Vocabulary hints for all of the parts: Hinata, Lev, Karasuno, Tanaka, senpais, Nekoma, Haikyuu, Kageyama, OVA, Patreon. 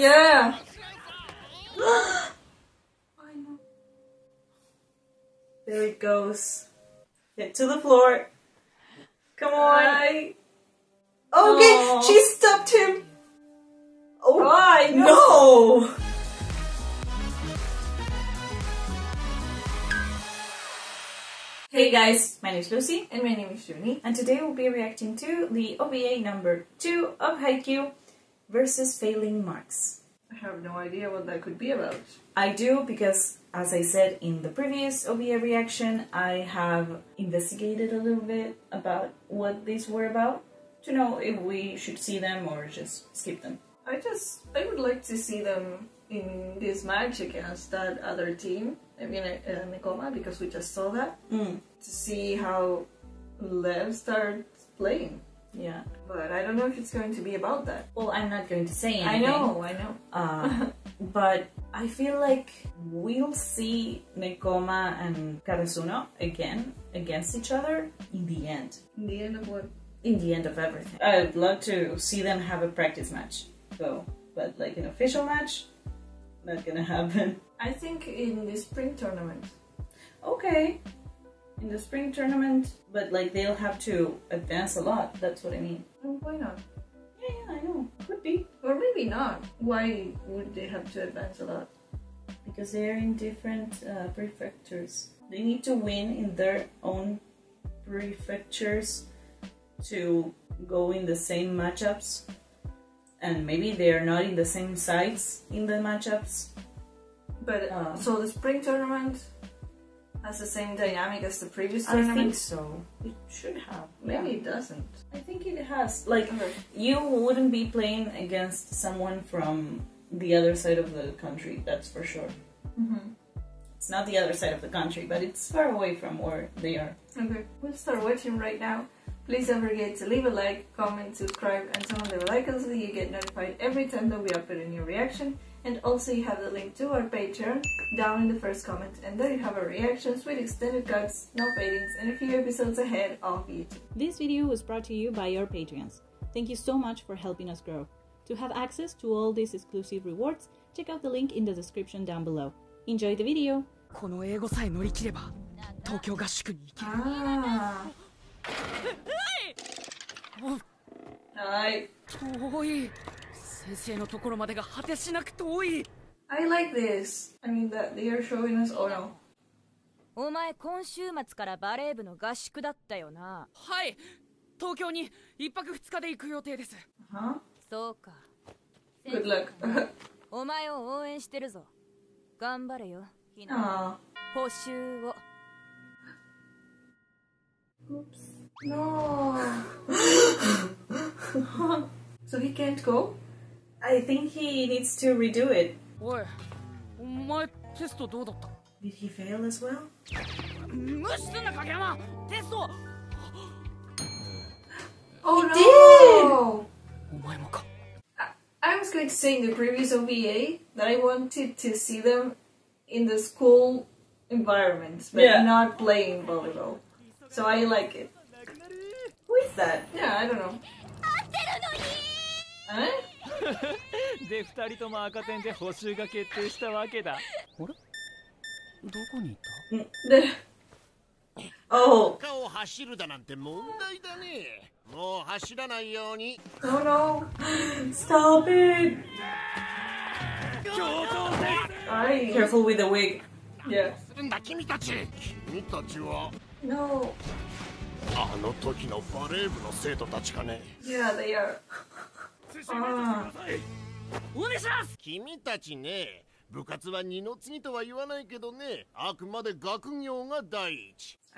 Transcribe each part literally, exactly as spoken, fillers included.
Yeah. There it goes. Hit to the floor. Come on. I... Okay, oh. She stopped him. Oh, why? No. no. Hey guys, my name is Lucy and my name is Shuni, and today we'll be reacting to the O V A number two of Haikyuu versus Failing Marks. I have no idea what that could be about. I do, because as I said in the previous O V A reaction, I have investigated a little bit about what these were about to know if we should see them or just skip them. I just, I would like to see them in this match against that other team. I mean, uh, Nekoma, because we just saw that. Mm. To see how Lev starts playing. Yeah. But I don't know if it's going to be about that. Well, I'm not going to say anything. I know, I know. Uh, but I feel like we'll see Nekoma and Karasuno again against each other in the end. In the end of what? In the end of everything. I'd love to see them have a practice match, though. But like an official match, not gonna happen. I think in the spring tournament. Okay. In the spring tournament, but like they'll have to advance a lot, that's what I mean. Well, why not? Yeah, yeah, I know. Could be. Or maybe not. Why would they have to advance a lot? Because they're in different uh, prefectures. They need to win in their own prefectures to go in the same matchups. And maybe they are not in the same sides in the matchups. But uh, so the spring tournament has the same dynamic as the previous tournament? I think so. It should have. Maybe yeah. It doesn't. I think it has. Like, okay. You wouldn't be playing against someone from the other side of the country, that's for sure. Mm-hmm. It's not the other side of the country, but it's far away from where they are. Okay, we'll start watching right now. Please don't forget to leave a like, comment, subscribe, and turn on the bell icon so that you get notified every time that we upload a new reaction. And also you have the link to our Patreon down in the first comment, and there you have our reactions with extended cuts, no fadings, and a few episodes ahead of YouTube. This video was brought to you by your Patreons. Thank you so much for helping us grow. To have access to all these exclusive rewards, check out the link in the description down below. Enjoy the video! Ah. I like this. I mean that they are showing us. Oh no. Uh-huh. Good luck. Aww. Oops. No. So he can't go? I think he needs to redo it. Did he fail as well? Oh no! I, I was going to say in the previous O V A that I wanted to see them in the school environment, but yeah. Not playing volleyball. So I like it. Who is that? Yeah, I don't know. Huh? Oh. Oh no. Stop it. Aye. Careful with the wig. Yeah. No. Yeah, they are. Ah. I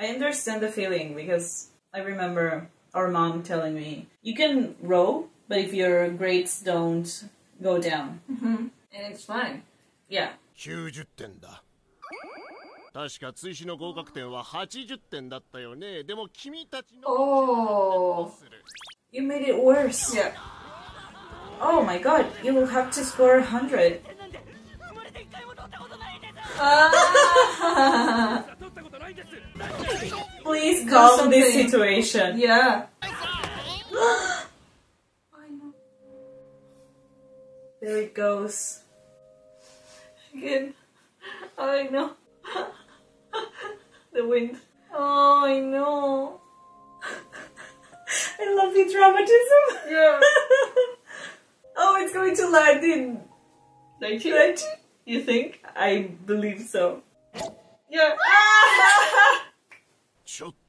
understand the feeling, because I remember our mom telling me, you can row, but if your grades don't go down. Mm-hmm. And it's fine. Yeah. Oh, you made it worse. Yeah. Oh my god, you will have to score one hundred. Ah. Please calm this situation. Yeah. There it goes. Again. I know. The wind. Oh, I know. I love the dramatism. Yeah. Oh, it's going to land in... nineteen ninety? You think? I believe so. Yeah.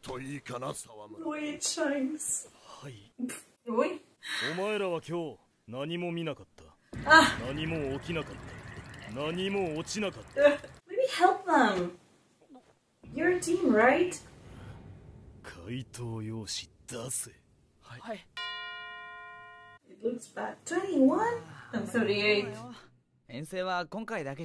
The way it shines. Oi? Ah. Maybe help them. You're a team, right? It looks bad. twenty-one? I'm thirty-eight. Yeah. Ah. Okay, good.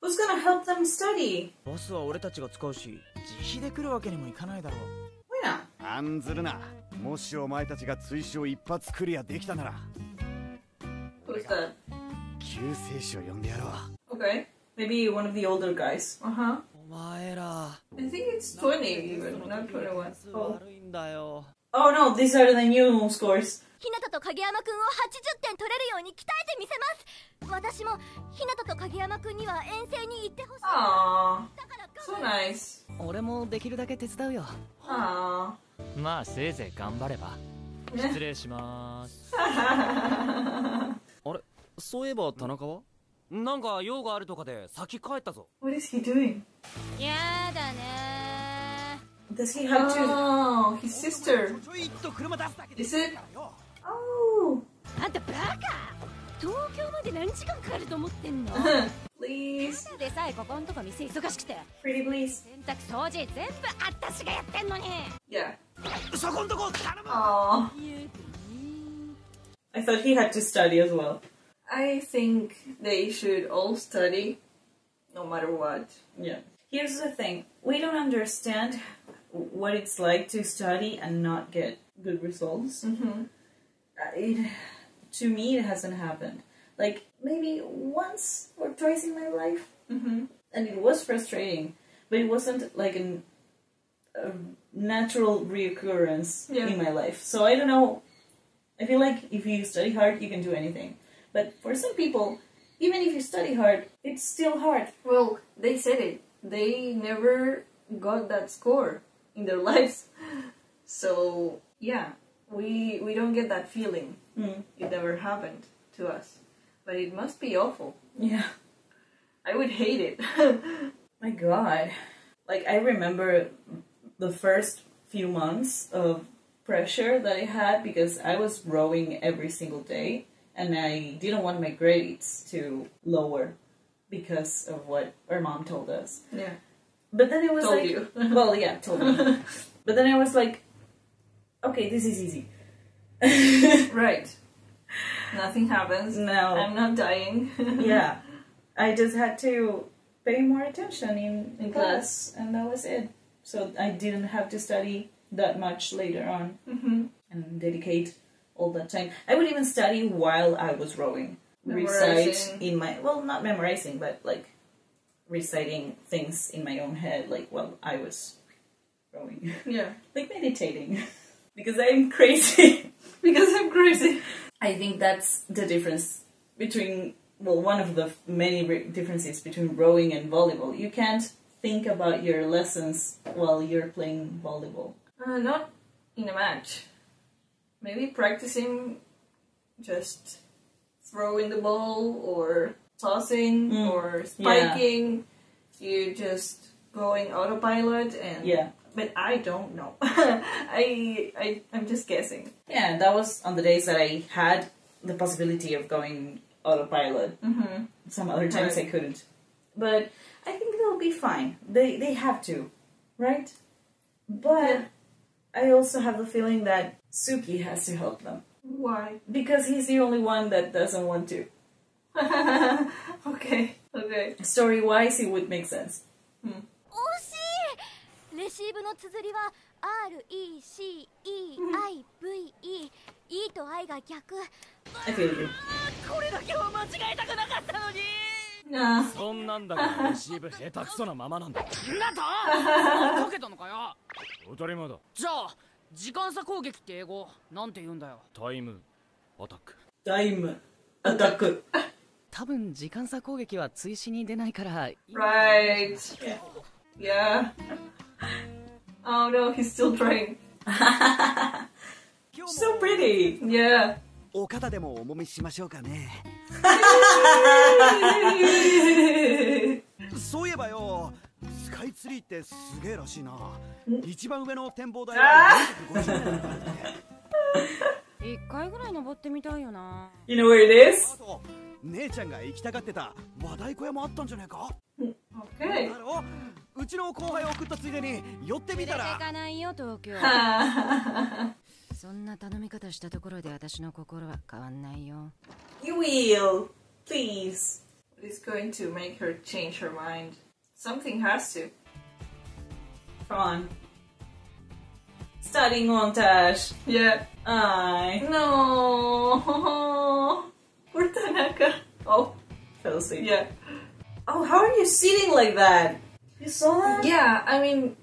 Who's gonna help them study? Why not? What is that? Okay, maybe one of the older guys. Uh huh. I think it's twenty even, not twenty-one. Oh. Oh no, these are the new scores. Hinata to Kageyama-kun wo eighty ten toreru you ni kitaete misemasu. Watashi mo Hinata to Kageyama-kun ni wa ensei ni itte hoshii. Aww. So nice. Ore mo dekiru dake tetsudau yo. Aww. Ma, seizei ganbareba. Shitsurei shimasu. Are, soieba Tanaka wa? Nanka you ga aru toka de saki kaetta zo. What is he doing? Yada ne. Does he have to? Oh, his sister. Is it? Oh. Please. Pretty please. Yeah. Oh. I thought he had to study as well. I think they should all study, no matter what. Yeah. Here's the thing. We don't understand what it's like to study and not get good results. Mm-hmm. It, to me, it hasn't happened. Like, maybe once or twice in my life. Mm-hmm. And it was frustrating, but it wasn't like an, a natural reoccurrence yeah. in my life. So I don't know. I feel like if you study hard, you can do anything. But for some people, even if you study hard, it's still hard. Well, they said it. They never got that score in their lives, so yeah, we we don't get that feeling. Mm. It never happened to us, but it must be awful. Yeah, I would hate it. My God, like I remember the first few months of pressure that I had because I was rowing every single day, and I didn't want my grades to lower because of what our mom told us. Yeah. But then it was told like, you. Well, yeah, told me. But then I was like, okay, this is easy. Right. Nothing happens. No. I'm not dying. Yeah. I just had to pay more attention in, in class, and that was it. So I didn't have to study that much later on. Mm-hmm. And dedicate all that time. I would even study while I was rowing. Recite in my, well, not memorizing, but like, reciting things in my own head, like while I was growing. Yeah. Like meditating. Because I'm crazy. Because I'm crazy. I think that's the difference between, well, one of the many differences between rowing and volleyball. You can't think about your lessons while you're playing volleyball. Uh, not in a match. Maybe practicing just throwing the ball or tossing mm. or spiking, yeah. You're just going autopilot and yeah. But I don't know. I, I I'm just guessing. Yeah, that was on the days that I had the possibility of going autopilot. Mm-hmm. Some other times right. I couldn't. But I think they'll be fine. They they have to, right? But yeah. I also have the feeling that Suki has to help them. Why? Because he's the only one that doesn't want to. Okay, okay. Story-wise, it would make sense. Hmm. レシーブの綴りは アールイーシーイーアイブイイー E と I が逆。これだけは間違えたくなかったのに。そんなんだからレシーブ下手くそなままなんだ。なんだ？かけたのかよ。当たり前だ。じゃあ時間差攻撃って英語なんて言うんだよ。タイムアタック。タイムアタック。多分時間差攻撃は追試に出ないから。Right. Yeah. Oh no, he's still trying. So pretty. Yeah. お肩でもお揉みしましょうかね。そういえばよ、スカイツリーってすげえらしいな。一番上の展望台はよんひゃくごじゅうメートルだって。一回ぐらい登ってみたいよな。You know where it is? 姉ちゃんが行きたがってた和太鼓屋もあったんじゃねえか。Okay. だろ？うちの後輩を送ったついでに寄ってみたら。行かないよ東京。そんな頼み方したところで私の心は変わんないよ。You will, please. It's going to make her change her mind. Something has to. Come on. Studying montage. Yeah. I no. Poor Tanaka. Oh, fell asleep. Yeah. Oh, how are you sitting like that? You saw that? Yeah. I mean.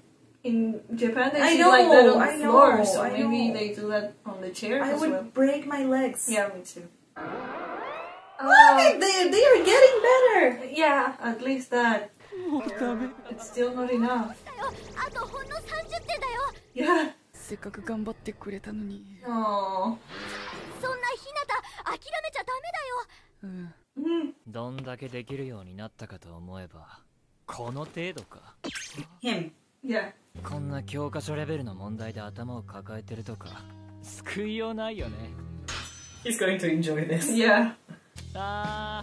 In Japan, they sit like that on the I floor, know, so I maybe know. They do that on the chair I as would well. Break my legs. Yeah, me too. Oh, uh, they, they, they are getting better! Yeah, at least that. It's still not enough. Yeah. Oh. Him. Yeah. こんな教科書レベルの問題で頭を抱えてるとか救いようないよね。He's going to enjoy this. Yeah. ああ、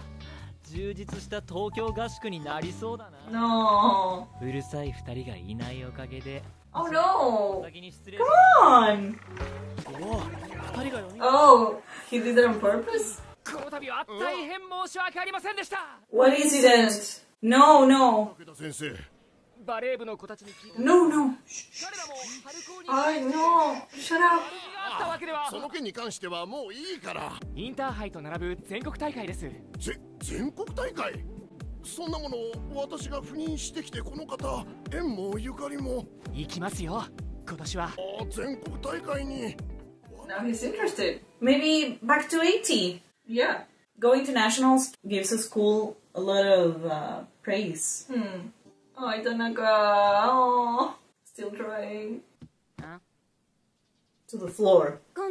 充実した東京合宿になりそうだな。No. うるさい二人がいないおかげで。Oh no. Come on. Oh, he did it on purpose. この度は大変申し訳ありませんでした。What incident? No, no. 先生。No, no. I know. Shut up. Now he's interested. Maybe back to eighty. Yeah. Going to nationals gives a school a lot of uh, praise. Hmm. Oh, I don't know. Oh, still trying. Huh? To the floor. Ah. Oh.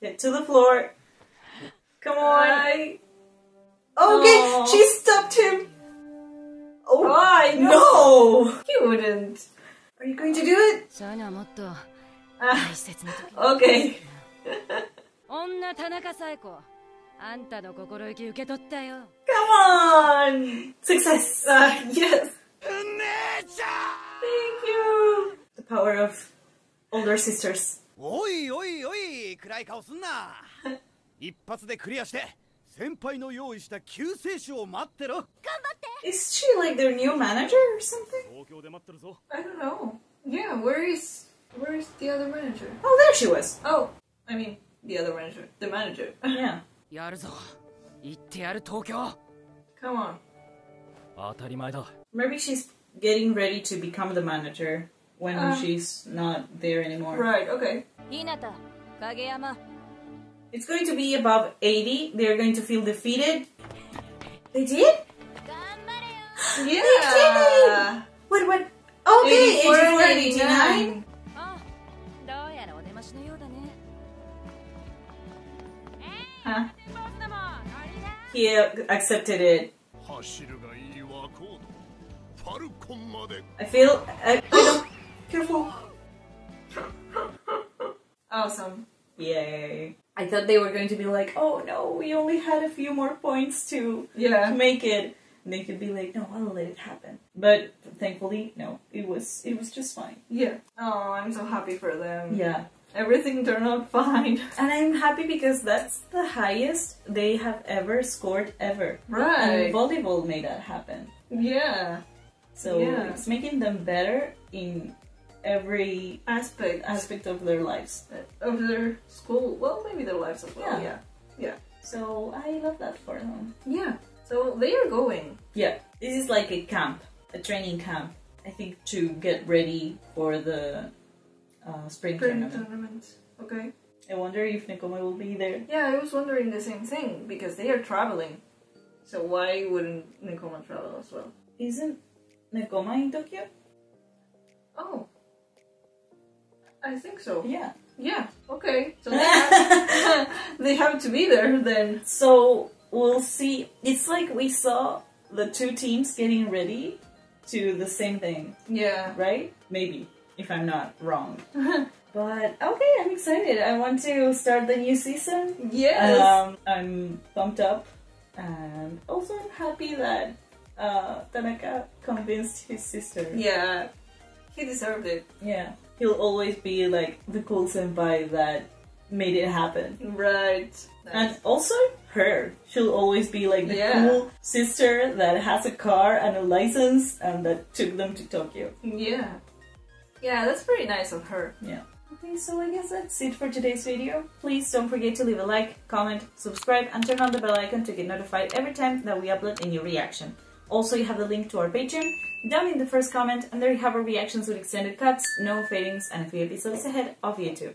Get to the floor. Come on. I... Okay, oh. She stopped him. Oh, why? No. No. He wouldn't. Are you going to do it? Ah, okay. Come on! Success! Uh, yes! Thank you! The power of older sisters. Oi, oi, oi! Kurai kao sunna! Ippatsu de clear shite, senpai no yoi shita kyūseishi wo matte ro! Is she like their new manager or something? I don't know. Yeah, where is. Where's the other manager? Oh, there she was. Oh, I mean, the other manager. The manager. Yeah. Come on. Maybe she's getting ready to become the manager when uh, she's not there anymore. Right, okay. Hinata, Kageyama. It's going to be above eighty. They're going to feel defeated. They did? Yeah. They did it! What, what? Okay, eighty-four, eighty-nine. Huh? He accepted it. I feel. I, I don't. Careful. Awesome. Yay. I thought they were going to be like, oh no, we only had a few more points to yeah. make it. And they could be like, no, I'll let it happen. But thankfully, no, it was it was just fine. Yeah. Oh, I'm so happy for them. Yeah. everything turned out fine. And I'm happy because that's the highest they have ever scored ever. Right. And volleyball made that happen. Yeah. So yeah. It's making them better in every aspect aspect of their lives. Of their school. Well, maybe their lives as well. Yeah. Yeah. Yeah. So I love that for them. Yeah. So they are going. Yeah. This is like a camp, a training camp. I think to get ready for the uh, spring, spring tournament. tournament. Okay. I wonder if Nekoma will be there. Yeah, I was wondering the same thing because they are traveling. So why wouldn't Nekoma travel as well? Isn't Nekoma in Tokyo? Oh, I think so. Yeah. Yeah. Okay. So they have, they have to be there then. So we'll see. It's like we saw the two teams getting ready to the same thing. Yeah. Right? Maybe, if I'm not wrong. But, okay, I'm excited. I want to start the new season. Yes! Um, I'm pumped up. And also I'm happy that uh, Tanaka convinced his sister. Yeah. He deserved it. Yeah. He'll always be like the cool senpai that made it happen. Right. Nice. And also her. She'll always be like the yeah. cool sister that has a car and a license and that took them to Tokyo. Yeah. Yeah, that's pretty nice of her. Yeah. Okay, so I guess that's it for today's video. Please don't forget to leave a like, comment, subscribe, and turn on the bell icon to get notified every time that we upload a new reaction. Also, you have the link to our Patreon down in the first comment, and there you have our reactions with extended cuts, no fadings, and a few episodes ahead of YouTube.